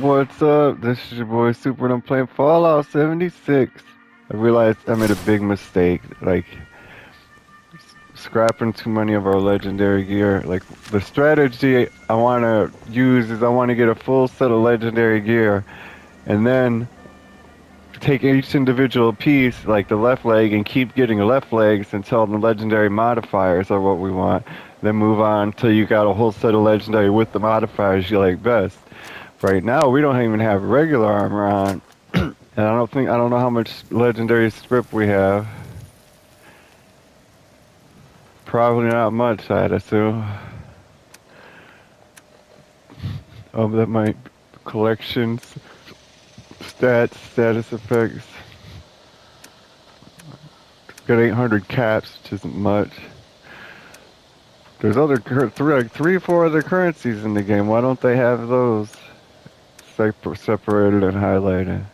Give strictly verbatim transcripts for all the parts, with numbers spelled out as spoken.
What's up? This is your boy Super and I'm playing Fallout seventy-six. I realized I made a big mistake, like scrapping too many of our legendary gear. Like, the strategy I want to use is I want to get a full set of legendary gear and then take each individual piece, like the left leg, and keep getting left legs until the legendary modifiers are what we want. Then move on until you got a whole set of legendary with the modifiers you like best. Right now, we don't even have regular armor on, and I don't think I don't know how much legendary strip we have. Probably not much, I'd assume. Oh, that might collections, stats, status effects. Got eight hundred caps, which isn't much. There's other three, like three, or four other currencies in the game. Why don't they have those separated and highlighted?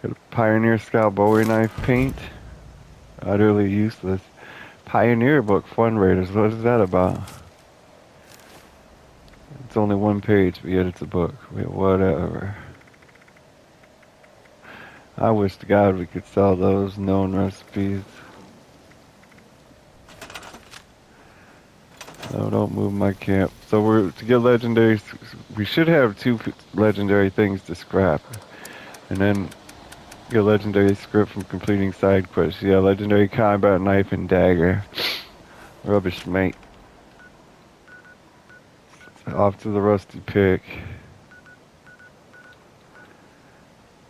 Got a Pioneer Scout Bowie knife paint. Utterly useless. Pioneer book Fun Raiders. What is that about? It's only one page, but yet it's a book. Wait, whatever. I wish to God we could sell those known recipes. No, don't move my camp. So we're to get legendary. We should have two legendary things to scrap, and then get legendary script from completing side quests. Yeah, legendary combat knife and dagger. Rubbish, mate. Off to the rusty pick.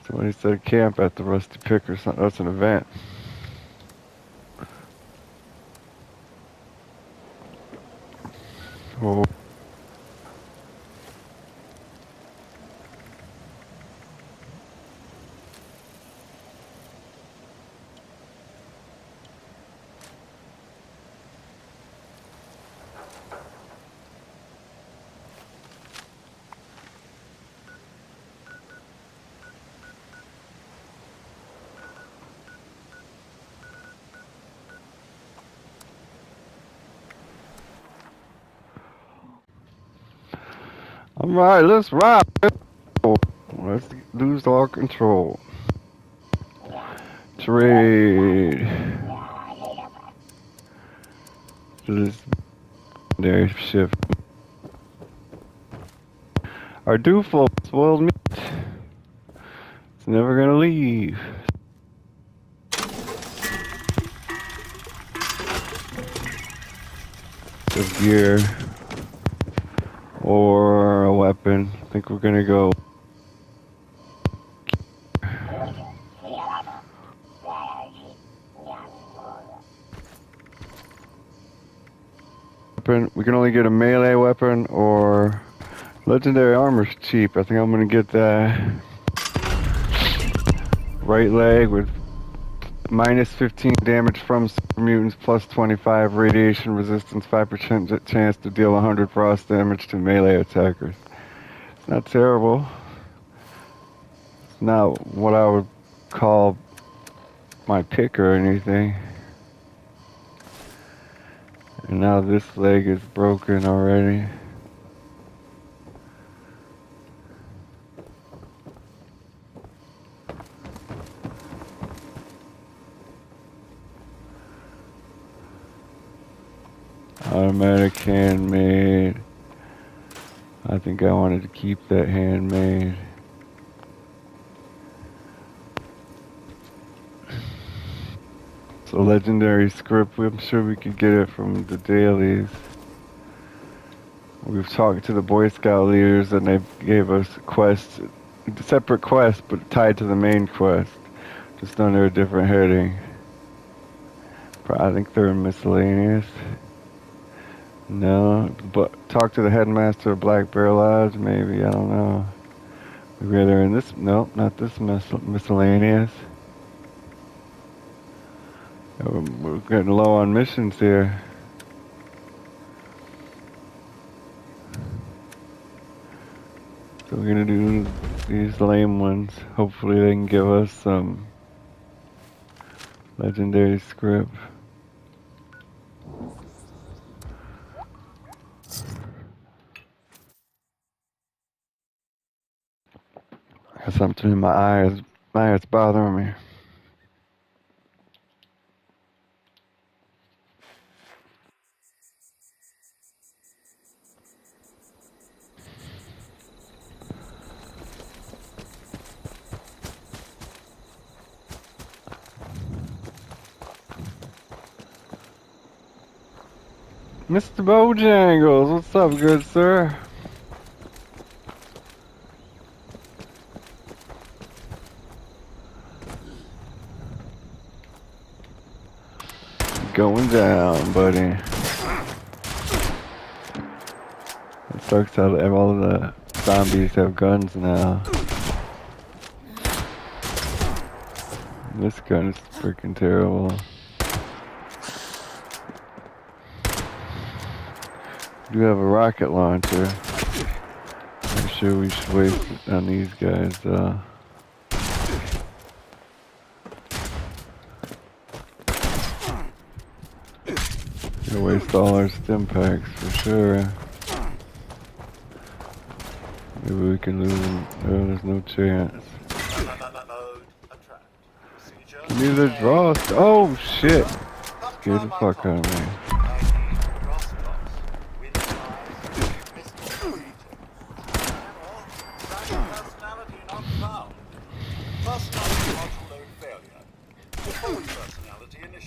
Somebody said camp at the rusty pick or something. That's an event. Oh. Alright, let's rock. Let's lose all control. Trade. This legendary shift. Our doofle spoiled meat. It's never gonna leave. The gear. Or a weapon. I think we're gonna go. Weapon. We can only get a melee weapon or legendary armor's cheap. I think I'm gonna get that right leg with minus fifteen damage from super mutants, plus twenty-five radiation resistance, five percent chance to deal one hundred frost damage to melee attackers. It's not terrible. It's not what I would call my pick or anything. And now this leg is broken already. Automatic handmade. I think I wanted to keep that handmade. So legendary script, I'm sure we could get it from the dailies. We've talked to the Boy Scout leaders and they gave us quests, separate quests but tied to the main quest, just under a different heading. I think they're miscellaneous. No, but talk to the headmaster of Black Bear Lodge, maybe, I don't know. Maybe they're in this, nope, not this mis miscellaneous. We're getting low on missions here. So we're gonna do these lame ones. Hopefully they can give us some legendary script. Got something in my eyes. My eyes bothering me. Mister Bojangles, what's up, good sir? Going down, buddy. It sucks how all the zombies have guns now. This gun is freaking terrible. We do have a rocket launcher. I'm sure we should wait on these guys. Uh, we'll waste all our stim packs for sure. Maybe we can lose them. Oh, there's no chance. Can you either draw? Oh shit! Scared the fuck out of me.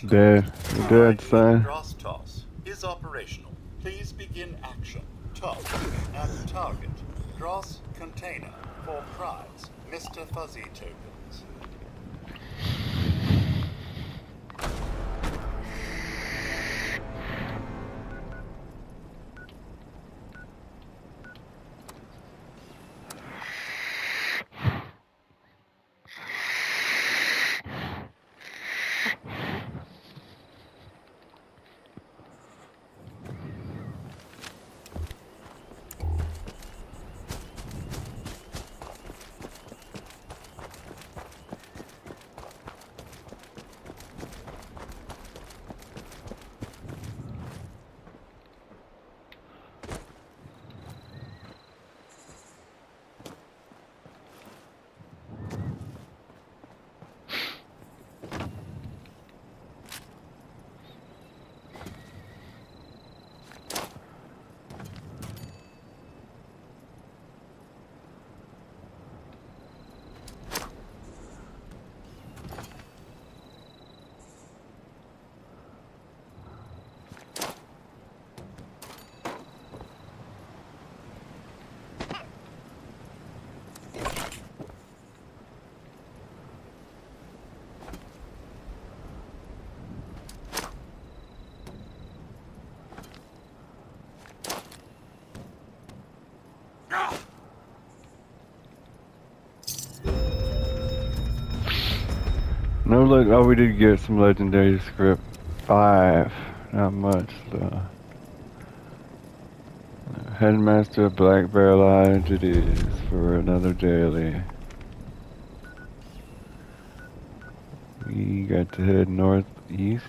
Dead. You're dead, son. Toss is operational. Please begin action. Toss at target. Dross container for prize. Mister Fuzzy Tokens. No look. Oh, we did get some legendary script five. Not much though. Headmaster of Black Bear Lodge it is for another daily. We got to head northeast.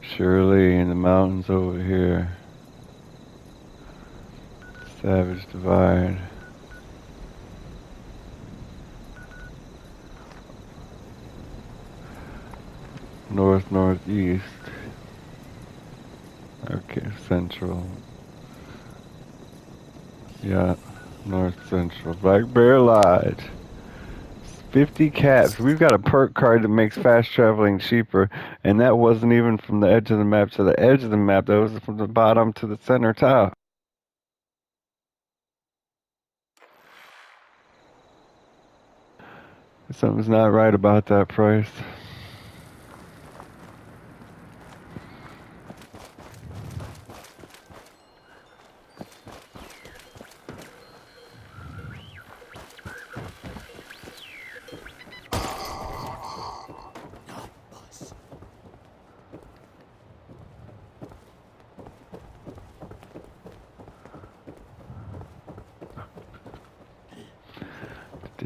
Surely in the mountains over here. Savage Divide. North, northeast. Okay, central. Yeah, north central. Black Bear Lodge. fifty caps. We've got a perk card that makes fast traveling cheaper, and that wasn't even from the edge of the map to the edge of the map. That was from the bottom to the center top. Something's not right about that price.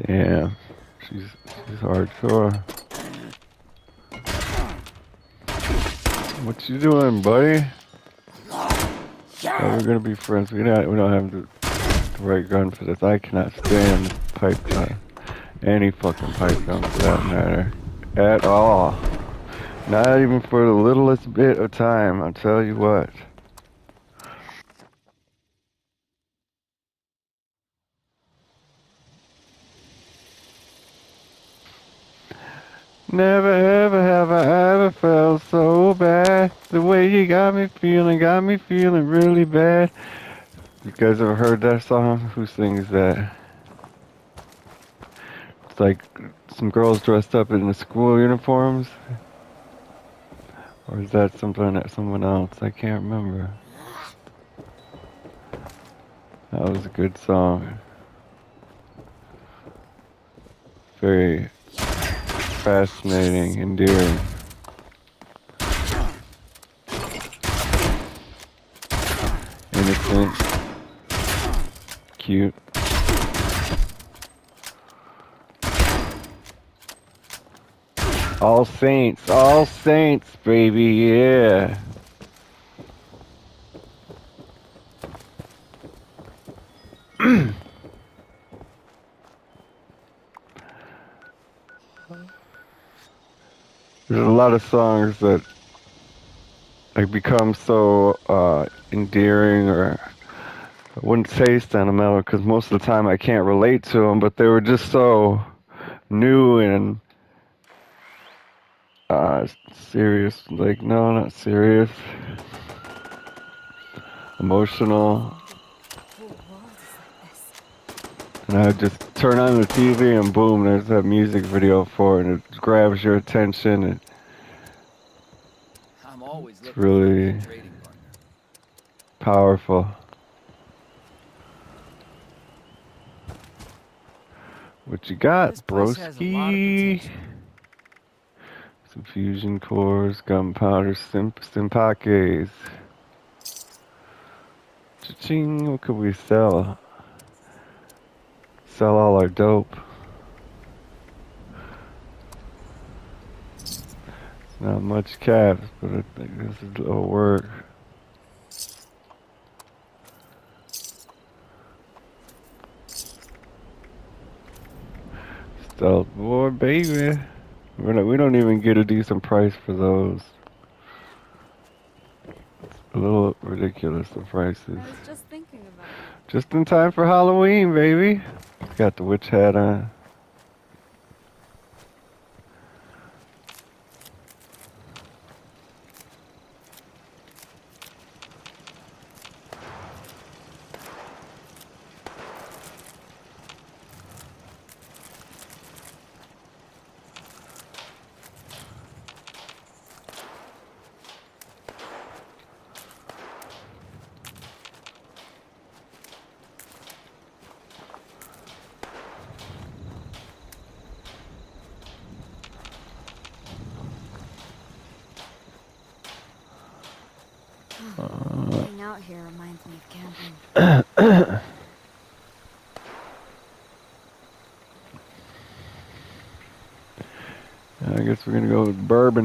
Damn, she's, she's hardcore. What you doing, buddy? Oh, we're gonna be friends. We don't, we don't have the, the right gun for this. I cannot stand pipe gun. Any fucking pipe gun for that matter. At all. Not even for the littlest bit of time, I'll tell you what. Never ever have I ever felt so bad. The way you got me feeling, got me feeling really bad. You guys ever heard that song? Who sings that? It's like some girls dressed up in the school uniforms. Or is that something that someone else? I can't remember. That was a good song. Very fascinating, endearing. Innocent. Cute. All Saints, All Saints, baby, yeah. There's a lot of songs that like become so uh, endearing, or I wouldn't say sentimental because most of the time I can't relate to them, but they were just so new and uh, serious, like no, not serious, emotional. And I just turn on the T V and boom, there's that music video for it, and it grabs your attention. And I'm always it's really powerful. What you got, broski? Some fusion cores, gunpowder, simpakes. Cha-ching, what could we sell? Sell all our dope. It's not much caps, but I think this is it'll work. Stealth boy, baby. We're not, we don't even get a decent price for those. It's a little ridiculous, the prices. I was just thinking about it. Just in time for Halloween, baby. Got the witch hat on.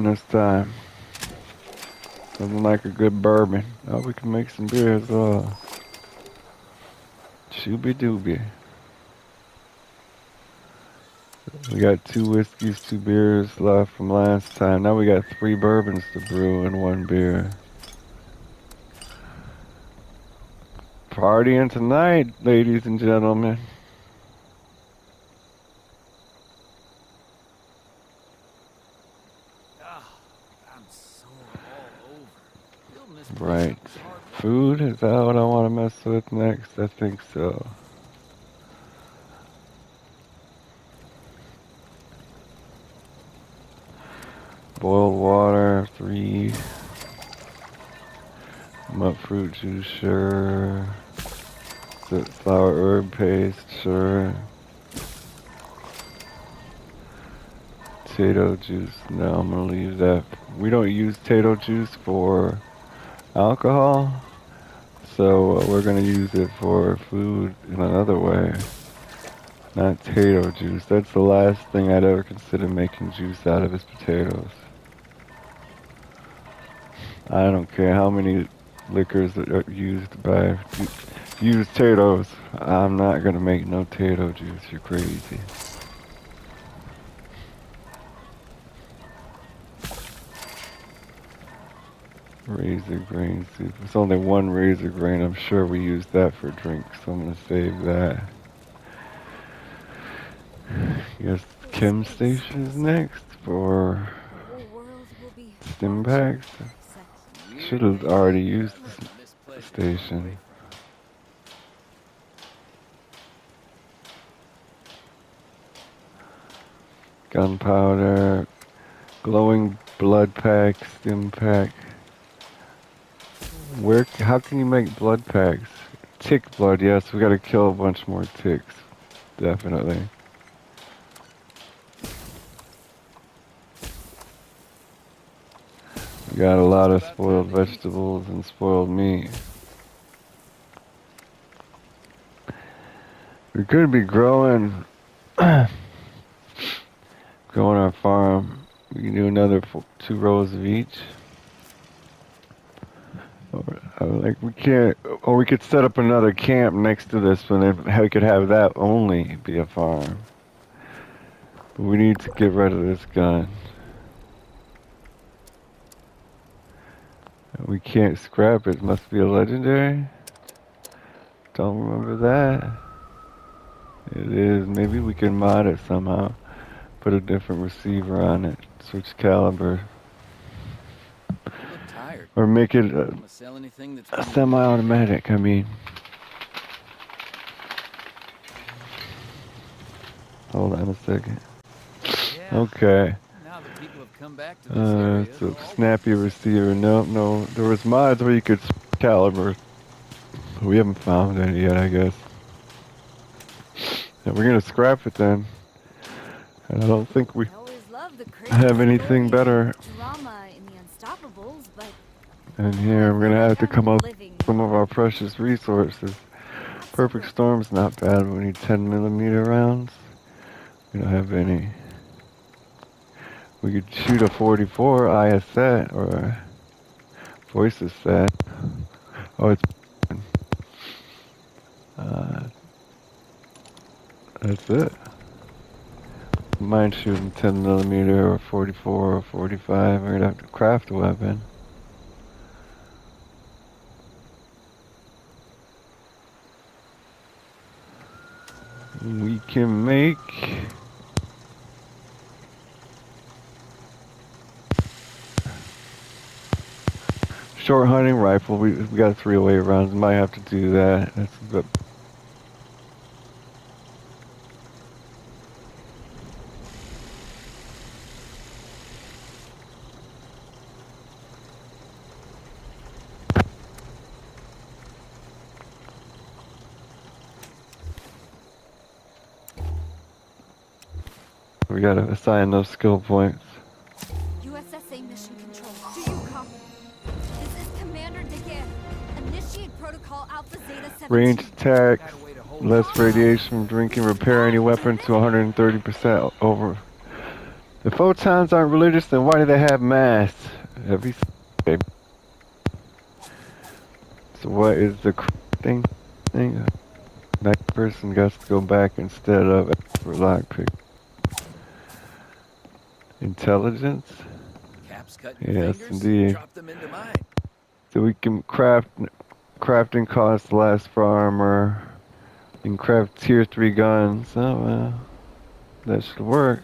This time, something like a good bourbon. Oh, we can make some beer as well. Shooby dooby. We got two whiskeys, two beers left from last time. Now we got three bourbons to brew and one beer. Partying tonight, ladies and gentlemen. Right. Food? Is that what I want to mess with next? I think so. Boiled water, three. Nut fruit juice, sure. Flour herb paste, sure. Potato juice, no, I'm going to leave that. We don't use potato juice for alcohol, so we're going to use it for food in another way, not potato juice. That's the last thing I'd ever consider making juice out of is potatoes. I don't care how many liquors that are used by excuse potatoes. I'm not gonna make no potato juice, you're crazy. Razor grain soup. It's only one razor grain. I'm sure we use that for drinks, so I'm gonna save that. Guess chem station is next for stim packs. Should have already used the station. Gunpowder, glowing blood pack, stim pack. Where? How can you make blood packs? Tick blood, yes. We gotta kill a bunch more ticks, definitely. We got a lot of spoiled vegetables and spoiled meat. We could be growing, growing our farm. We can do another four, two rows of each. Like we can't, or we could set up another camp next to this one, and we could have that only be a farm. But we need to get rid of this gun. We can't scrap it. Must be a legendary. Don't remember that. It is. Maybe we can mod it somehow. Put a different receiver on it. Switch caliber. Or make it a, a semi-automatic, I mean. Hold on a second. Yeah. Okay. Now the people have come back to this uh, area. It's a snappy receiver. No, no. There was mods where you could caliber. We haven't found any yet, I guess. And we're going to scrap it then. And I don't think we have anything better. And here, we're going to have to come up with some of our precious resources. Perfect Storm's not bad. We need ten millimeter rounds. We don't have any. We could shoot a forty-four I S A T or a voices set. Oh, it's... Uh, that's it. Mind shooting ten millimeter or forty-four or forty-five. We're going to have to craft a weapon. We can make short hunting rifle. We, we got three-way rounds. Might have to do that. That's good. We gotta assign those skill points. U S S A Mission Control, do you copy? This is Commander Daguerre. Initiate protocol Alpha Zeta seventeen. Range attack, less radiation from drinking, repair any weapon to one hundred thirty percent over. The photons aren't religious, then why do they have mass? Every day. So what is the thing? thing? That person got to go back instead of for lockpick. Intelligence? Caps cut yes, fingers, indeed. Drop them into mine. So we can craft. Crafting costs less for armor. You can craft tier three guns. Oh well, that should work.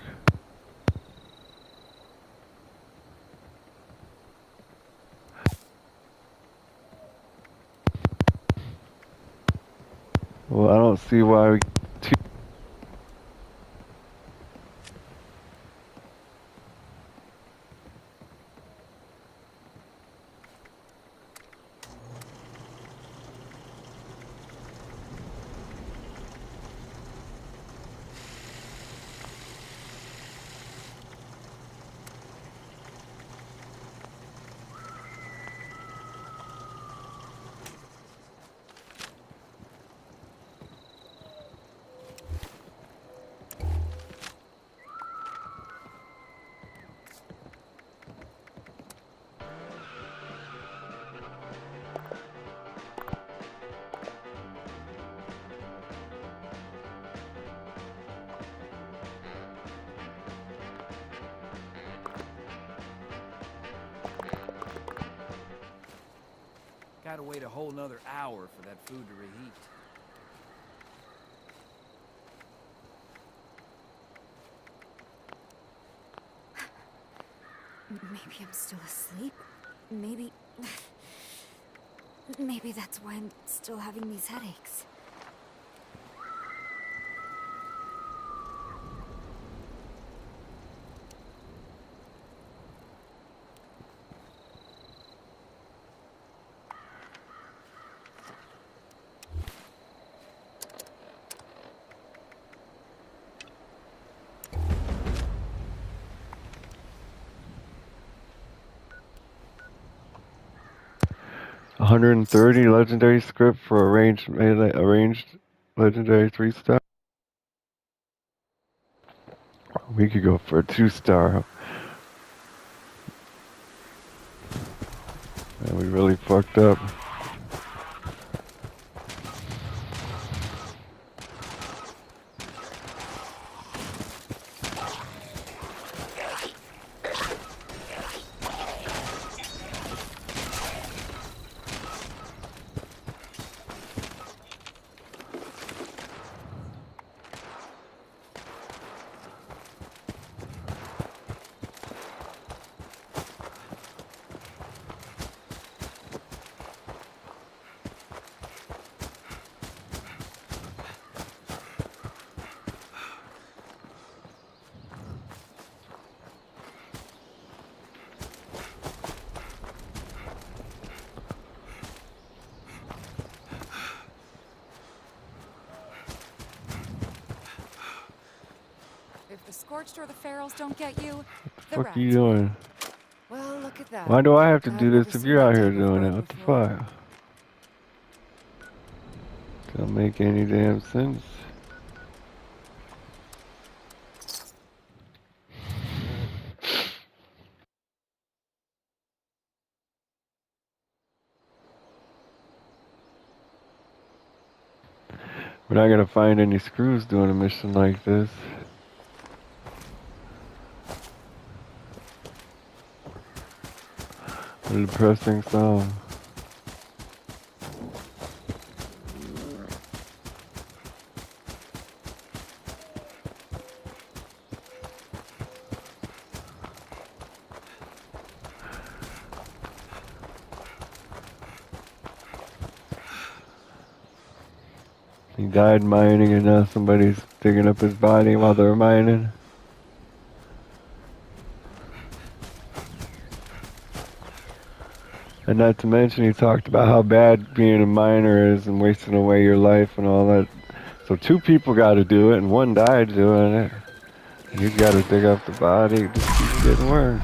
Well, I don't see why we. had to wait a whole nother hour for that food to reheat. Maybe I'm still asleep. Maybe... Maybe that's why I'm still having these headaches. one hundred thirty legendary script for arranged melee, arranged legendary three star. We could go for a two star. Man, we really fucked up. Or the ferals don't get you. The what the fuck are you doing? Well, look at that. Why do I have to do this if you're out here doing it? What the fuck? Don't make any damn sense. We're not gonna find any screws doing a mission like this. A depressing sound. He died mining and now somebody's digging up his body while they're mining. And not to mention, he talked about how bad being a miner is and wasting away your life and all that. So two people got to do it, and one died doing it. You got to dig up the body. It just keeps getting worse.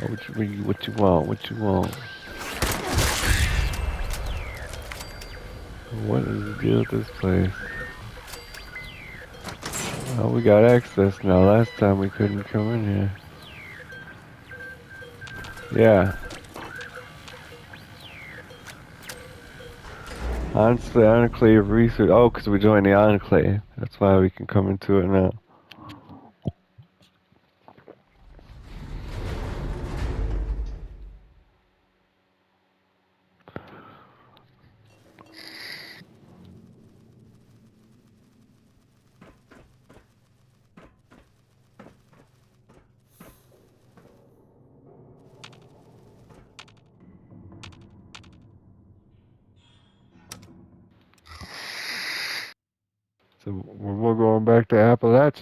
Oh, what you, what you want? What you want? What is the deal with this place? Oh, we got access now. Last time we couldn't come in here. Yeah. Honestly, Enclave research. Oh, because we joined the Enclave. That's why we can come into it now.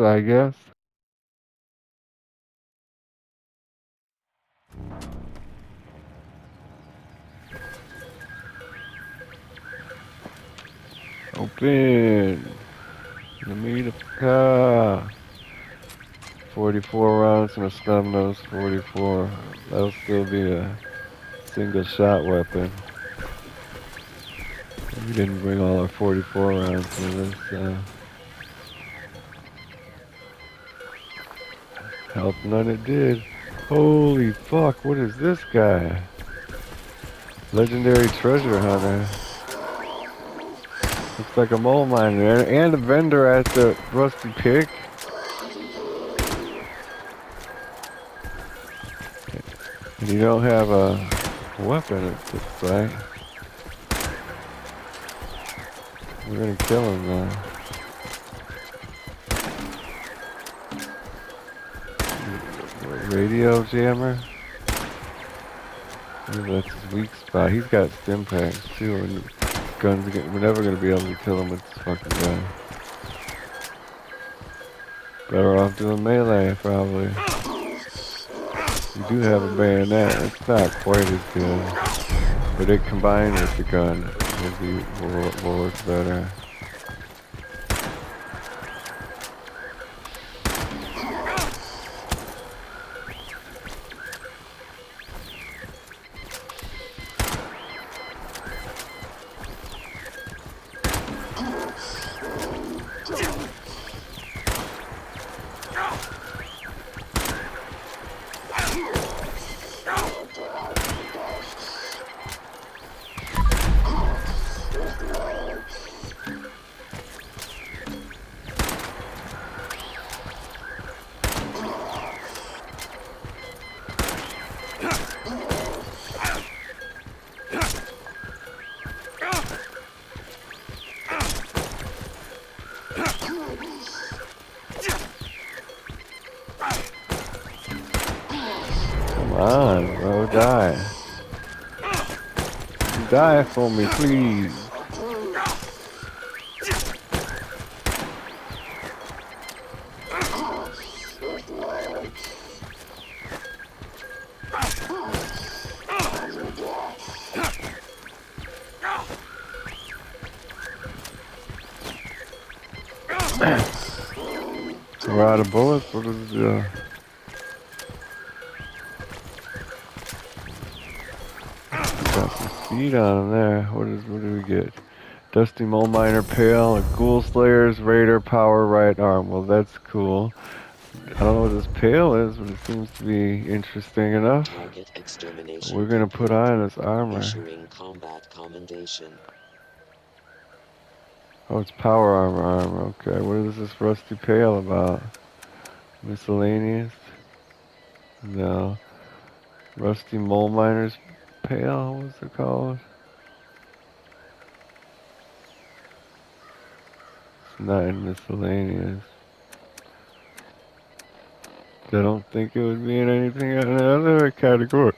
I guess. Open. Let me the car. forty-four rounds from a snub nose. forty-four. That'll still be a single shot weapon. We didn't bring all our forty-four rounds for this. Uh, Help none it did. Holy fuck, what is this guy? Legendary treasure hunter. Looks like a mole miner and a vendor at the Rusty Pig. And you don't have a weapon at this site. We're gonna kill him now. Radio jammer. Maybe that's his weak spot. He's got stim packs too, and guns. We're never gonna be able to kill him with this fucking guy. Better off doing melee probably. You do have a bayonet. It's not quite as good, but it combined with the gun will be will, will work better. Die for me, please. We're out of bullets. What is it? Uh... Speed on him there. What is? What do we get? Dusty Mole Miner Pale, a Ghoul Slayer's Raider Power Right Arm. Well, that's cool. I don't know what this Pale is, but it seems to be interesting enough. We're gonna put on this armor. Oh, it's Power Armor Armor. Okay, what is this Rusty Pale about? Miscellaneous? No. Rusty Mole Miner's Pale, what's it called? It's not in miscellaneous. I don't think it would be in anything in another category.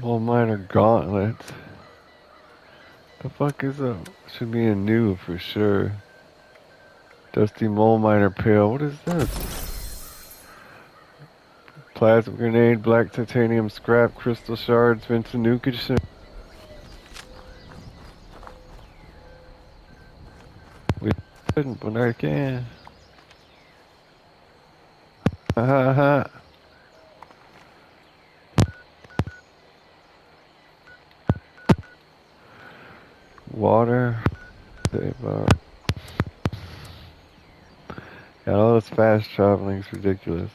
Well, mine are gauntlets. The fuck is that? Should be a new for sure. Dusty Mole Miner Pail, what is this? Plasma Grenade, Black Titanium Scrap, Crystal Shards, Vincent Nukich. We couldn't, but I can. Ha ha ha. Water. Save our... Yeah, all this fast traveling is ridiculous.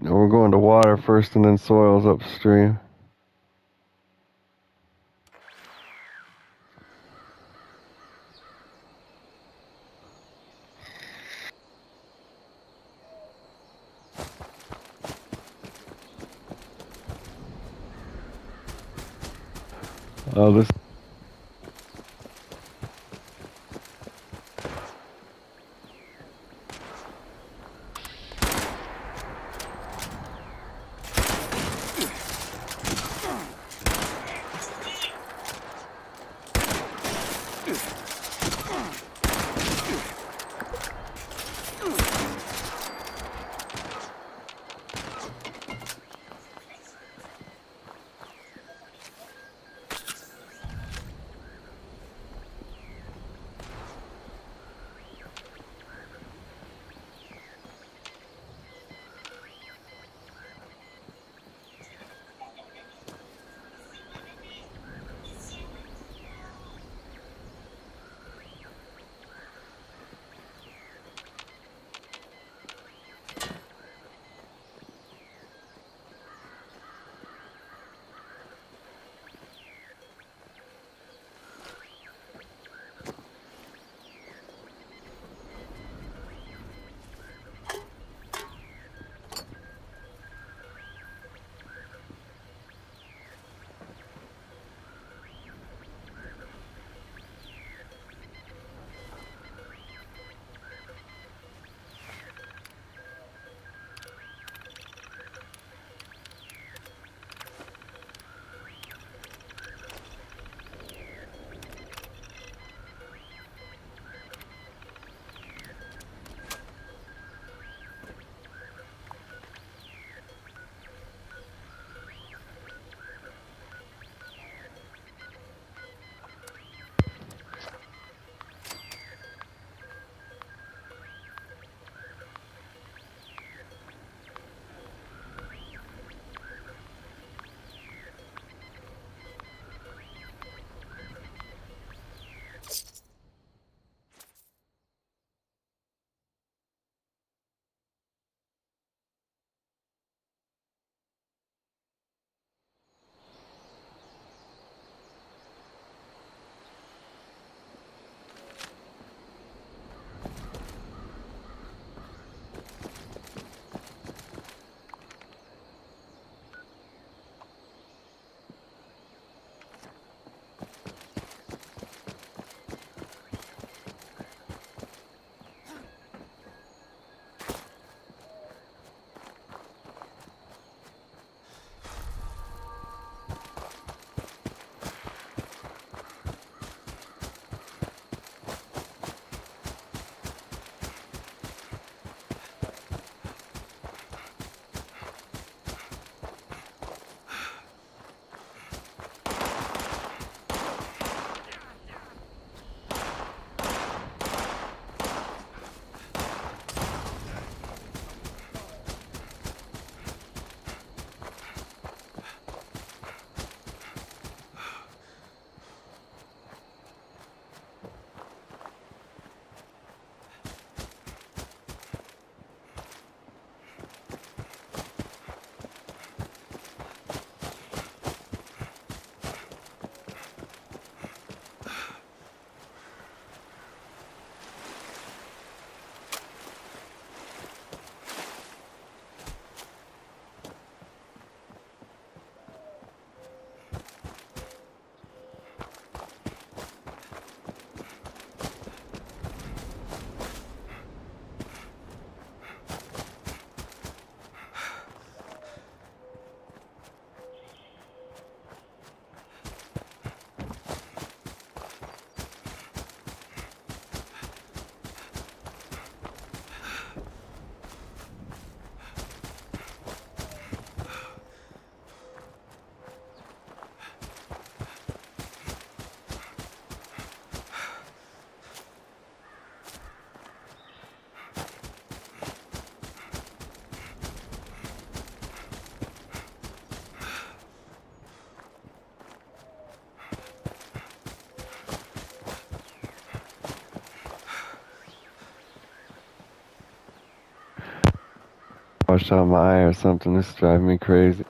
We're going to water first and then soils upstream. Oh, this. Wash out my eye or something. This is driving me crazy.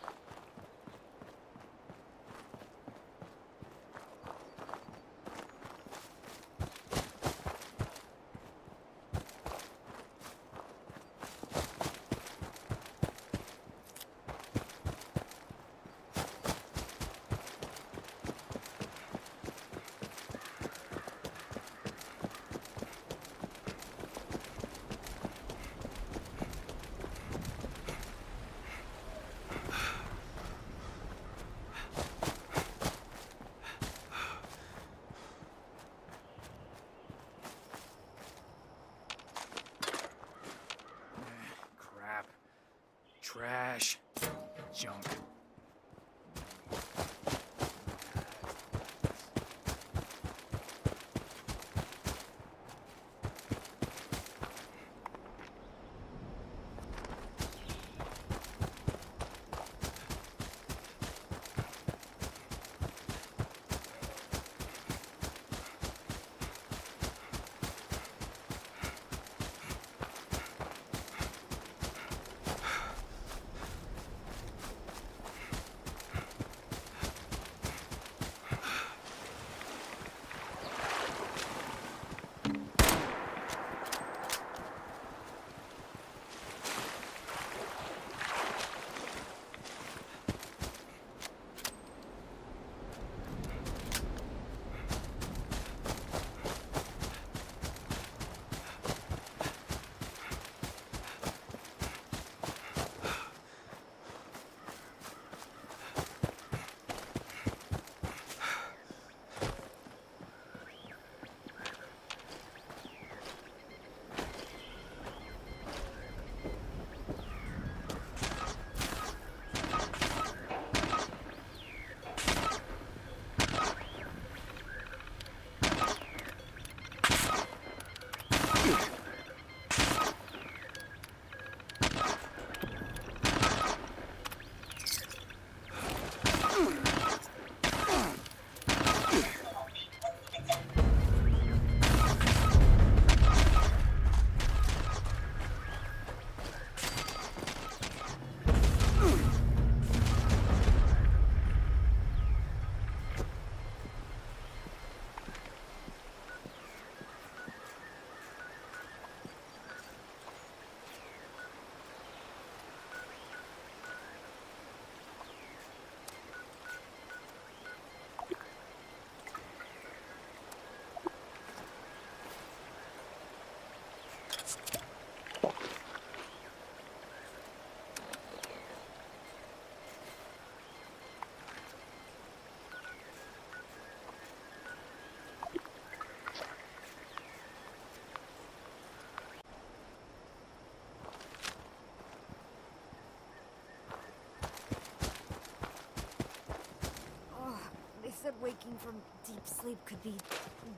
waking from deep sleep could be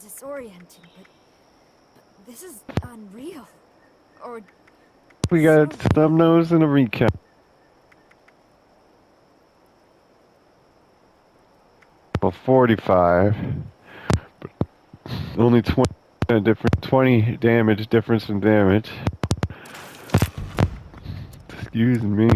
disorienting, but, but this is unreal. Or we got so snub nose and a recap. Well, forty-five, but only twenty different twenty damage difference in damage. Excuse me.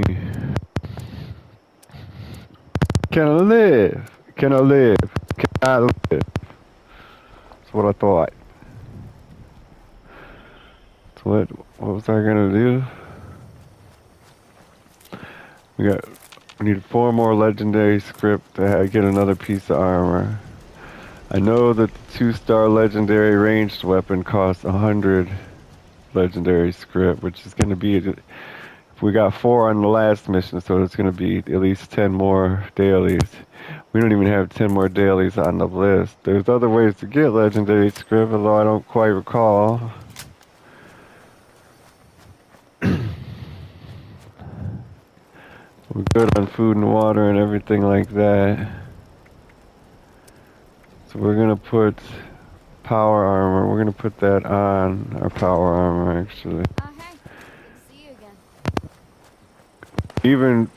Can I live? Can I live? Can I live? That's what I thought. So what? What was I gonna do? We got. We need four more legendary script to get another piece of armor. I know that the two-star legendary ranged weapon costs a hundred legendary script, which is gonna be. We got four on the last mission, so it's going to be at least ten more dailies. We don't even have ten more dailies on the list. There's other ways to get legendary script, although I don't quite recall. We're good on food and water and everything like that. So we're going to put power armor. We're going to put that on our power armor, actually. Even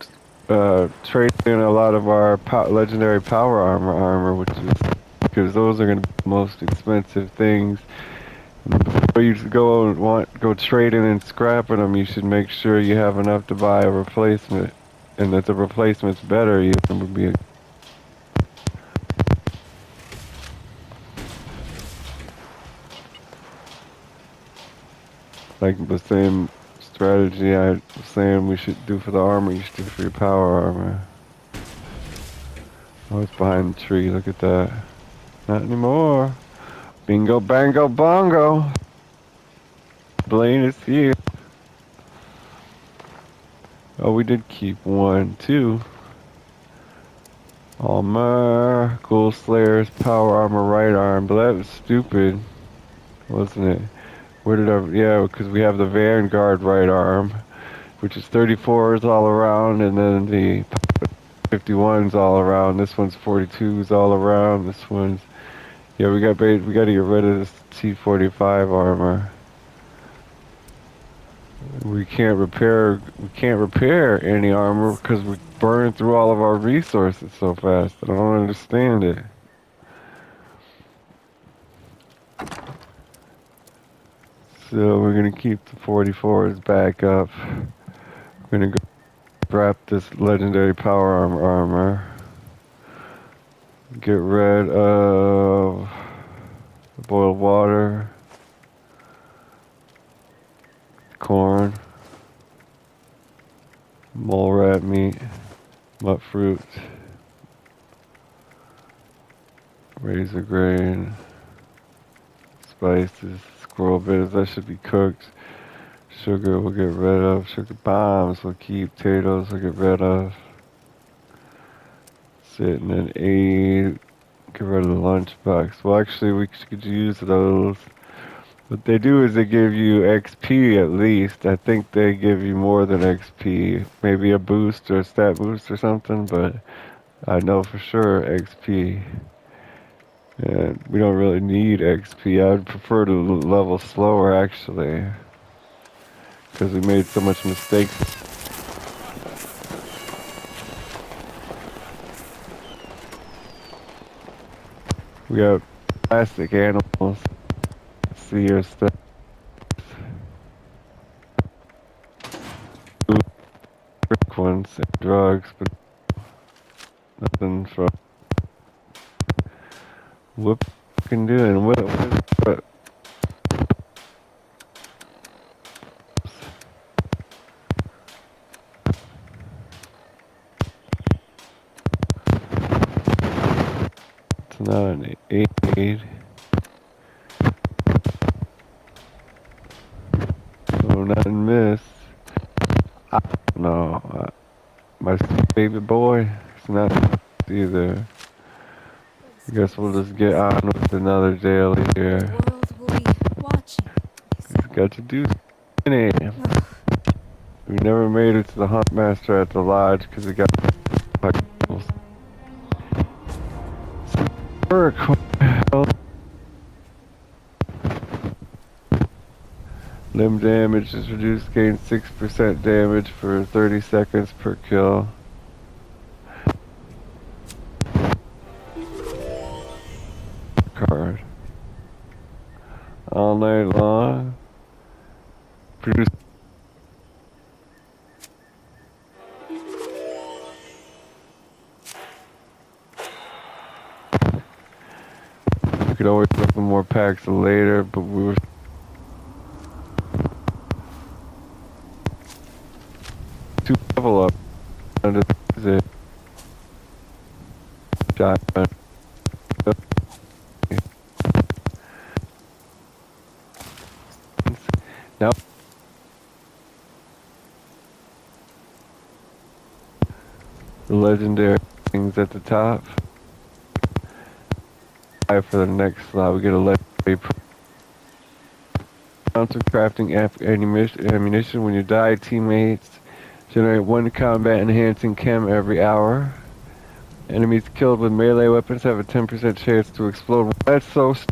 uh, trading a lot of our po legendary power armor armor, which is because those are going to be the most expensive things. Before you go want go trading and scrapping them, you should make sure you have enough to buy a replacement, and that the replacement's better. You would be. A like the same strategy I was saying we should do for the armor, you should do for your power armor. Oh, it's behind the tree, look at that. Not anymore. Bingo, bango, bongo. Blaine is here. Oh, we did keep one, two. Armor, Ghoul Slayer's power armor, right arm. But that was stupid, wasn't it? Where did I, yeah, because we have the Vanguard right arm, which is thirty-fours all around, and then the fifty-ones all around. This one's forty-twos all around. This one's, yeah, we got we got to get rid of this T forty-five armor. We can't repair we can't repair any armor because we burn through all of our resources so fast. I don't understand it. So we're going to keep the forty-fours back up. We're going to go wrap this legendary power armor armor. Get rid of boiled water. Corn. Mole rat meat. Nut fruit. Razor grain. Spices. Squirrel bits, that should be cooked. Sugar we'll get rid of. Sugar bombs we'll keep. Potatoes we'll get rid of. Sitting at eight. Get rid of the lunchbox. Well, actually, we could use those. What they do is they give you X P at least. I think they give you more than X P. Maybe a boost or a stat boost or something, but I know for sure X P. Yeah, we don't really need X P. I'd prefer to level slower, actually, because we made so much mistakes. We got plastic animals. Let's see your stuff. Quick ones, drugs, but nothing from. What can do and what, what, what? It's not an aid. Oh, nothing missed. I don't know. My baby boy, it's not either. I guess we'll just get on with another daily here. The world will be watching. We've got to do something. We never made it to the hunt master at the lodge because we got. work. Limb damage is reduced, gain six percent damage for thirty seconds per kill. Card. All night long. Produce. We could always open more packs later, but we were. Two level up. Under the shotgun. Now. The legendary things at the top. For the next slot, we get a legendary. Counter crafting ammunition. When you die, teammates generate one combat enhancing chem every hour. Enemies killed with melee weapons have a ten percent chance to explode. That's so st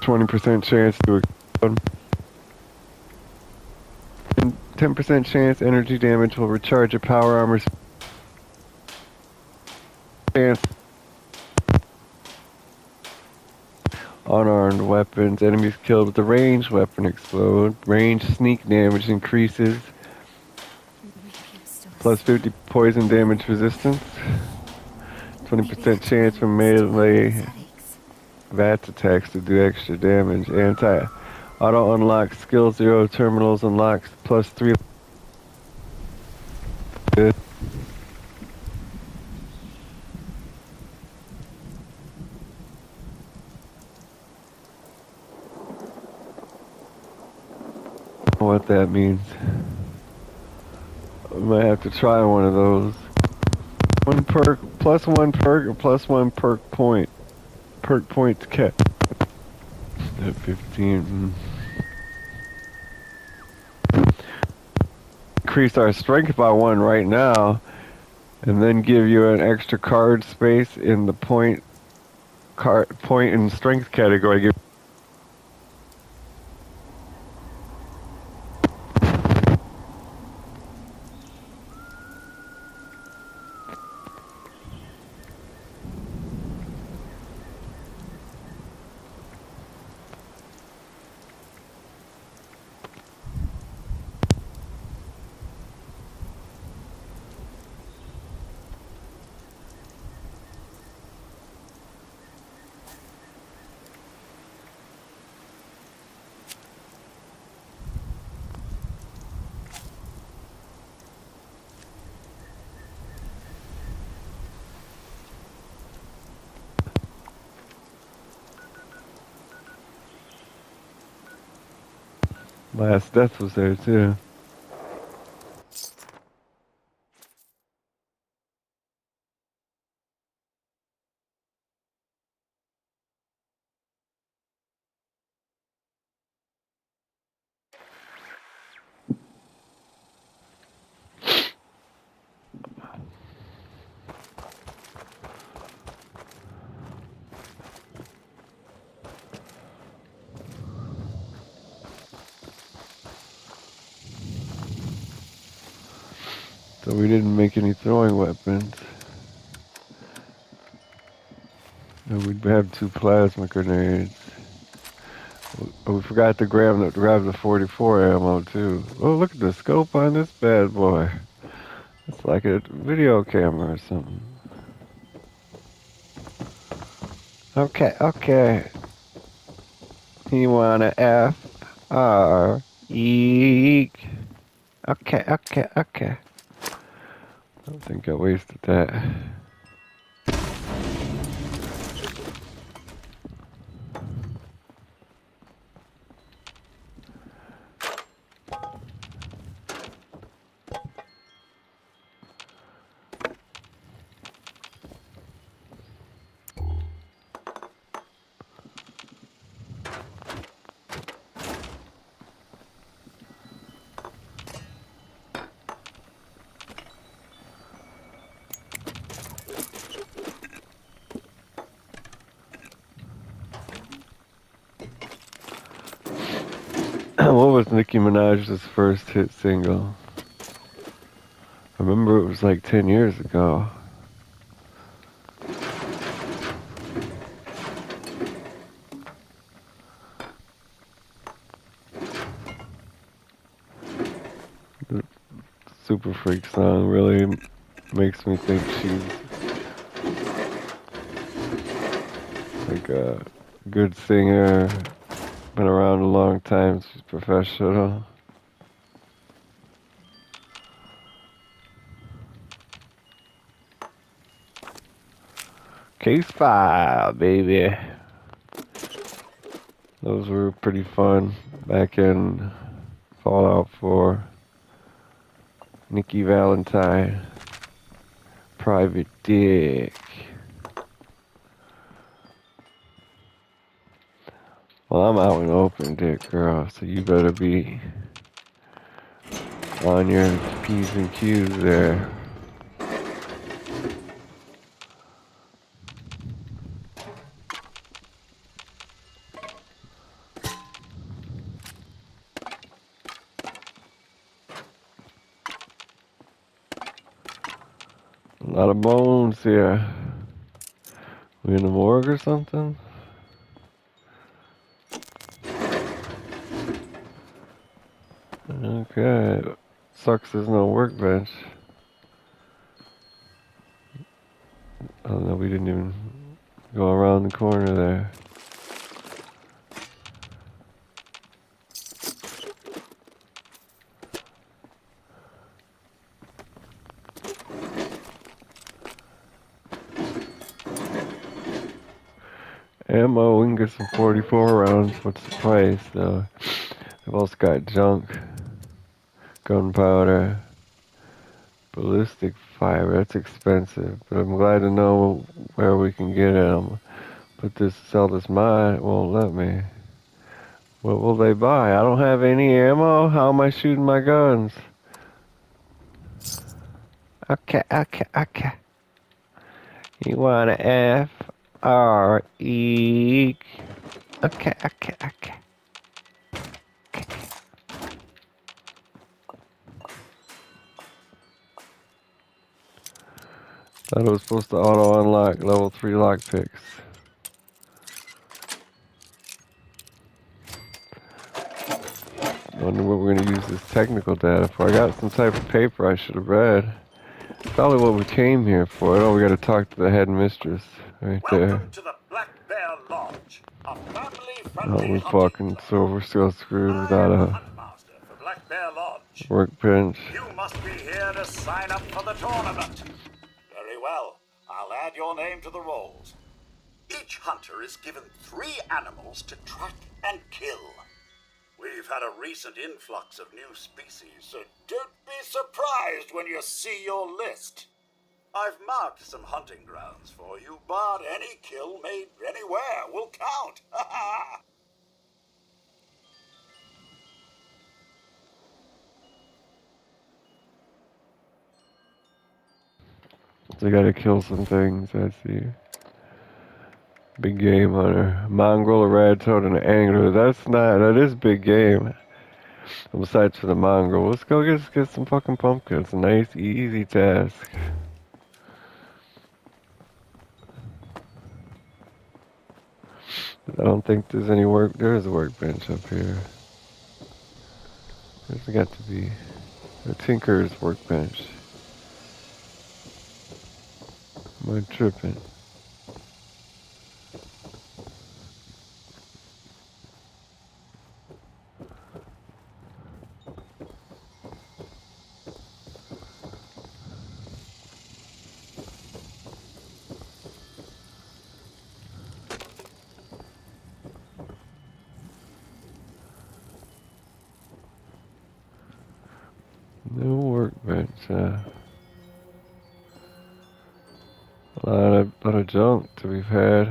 twenty percent chance to explode. ten percent chance energy damage will recharge your power armor. Chance. Unarmed weapons. Enemies killed with the ranged weapon explode. Range sneak damage increases. Plus fifty poison damage resistance. twenty percent chance for melee V A T S attacks to do extra damage. Anti. Auto unlock skill zero terminals unlocks plus three. Good. What that means. I might have to try one of those. One perk, plus one perk, or plus one perk point. Perk points kept. At fifteen. Increase our strength by one right now, and then give you an extra card space in the point, card point and strength category. Give Last Death was there too. So we didn't make any throwing weapons. And we'd have two plasma grenades. We forgot to grab the, grab the forty-four ammo too. Oh, look at the scope on this bad boy. It's like a video camera or something. Okay, okay. You wanna F R E. Okay, okay, okay. I don't think I wasted that. was Nicki Minaj's first hit single. I remember it was like ten years ago. The Super Freak song really makes me think she's like a good singer. Been around a long time, she's professional. Case file, baby. Those were pretty fun back in Fallout four. Nikki Valentine. Private Dick. Well, I'm out and open, dick girl, so you better be on your P's and Q's there. A lot of bones here. We in the morgue or something? Okay, sucks there's no workbench. Oh no, we didn't even go around the corner there. Ammo, we can get some forty-four rounds. What's the price though? I've also got junk. Gunpowder, ballistic fiber, that's expensive, but I'm glad to know where we can get them. But this, sell this mod, it won't let me. What will they buy? I don't have any ammo, how am I shooting my guns? Okay, okay, okay. You want an F, R, E, okay, okay, okay. Thought it was supposed to auto-unlock level three lockpicks. Wonder what we're gonna use this technical data for. I got some type of paper I should have read. Probably what we came here for. Oh, we gotta talk to the headmistress right there. Welcome to the Black Bear Lodge, a family-friendly. Oh, we're fucking so we're still screwed without a workbench. You must be here to sign up for the tournament. Well, I'll add your name to the rolls. Each hunter is given three animals to track and kill. We've had a recent influx of new species, so don't be surprised when you see your list. I've marked some hunting grounds for you, but any kill made anywhere will count. So I gotta kill some things, I see. Big game hunter. Mongrel, a red toad, and an angler. That's not, that is big game. And besides for the mongrel, let's go get, get some fucking pumpkins. A nice, easy task. I don't think there's any work, there is a workbench up here. There's got to be a tinker's workbench. Am I tripping? No workbench, uh... A lot of, lot of junk that we've had.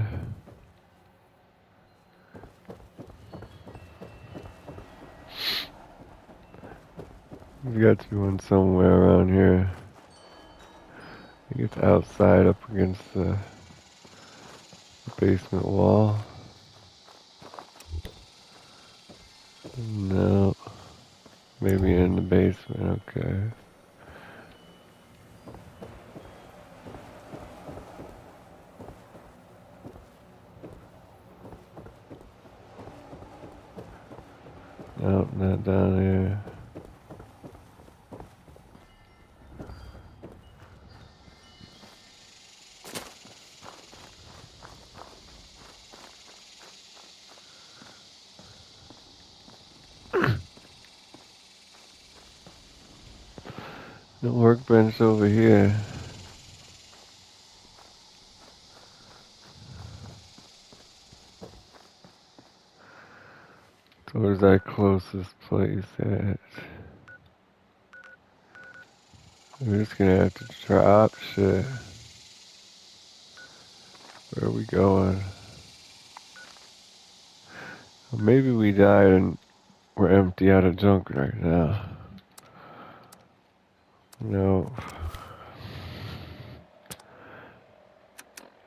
There's got to be one somewhere around here. I think it's outside up against the basement wall. No. Maybe in the basement, okay. Nope, not down here. The workbench over here. So where's our closest place at? We're just gonna have to drop shit. Where are we going? Well, maybe we died and we're empty out of junk right now. No.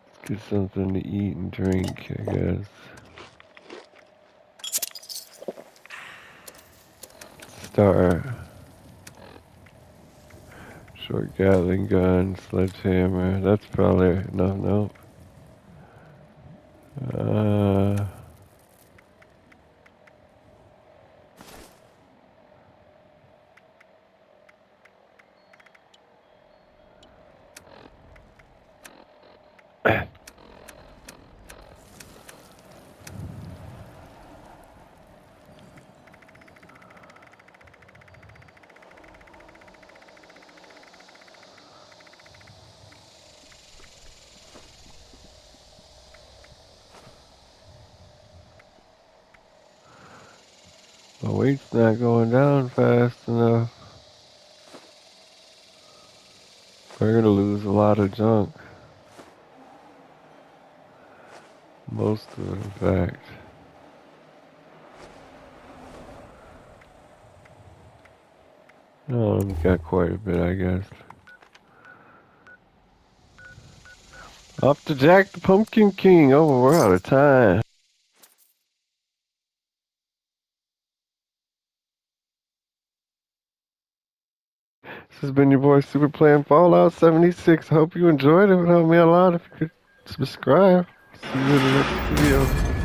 Let's get something to eat and drink, I guess. Star. Short Gatling gun, sledgehammer. That's probably no, no. Uh. My weight's not going down fast enough. We're gonna lose a lot of junk. Most of it, in fact. No, I've got quite a bit, I guess. Up to Jack the Pumpkin King. Oh, we're out of time. This has been your boy Super playing Fallout seventy-six. Hope you enjoyed it. It would help me a lot if you could subscribe. See you in the next video.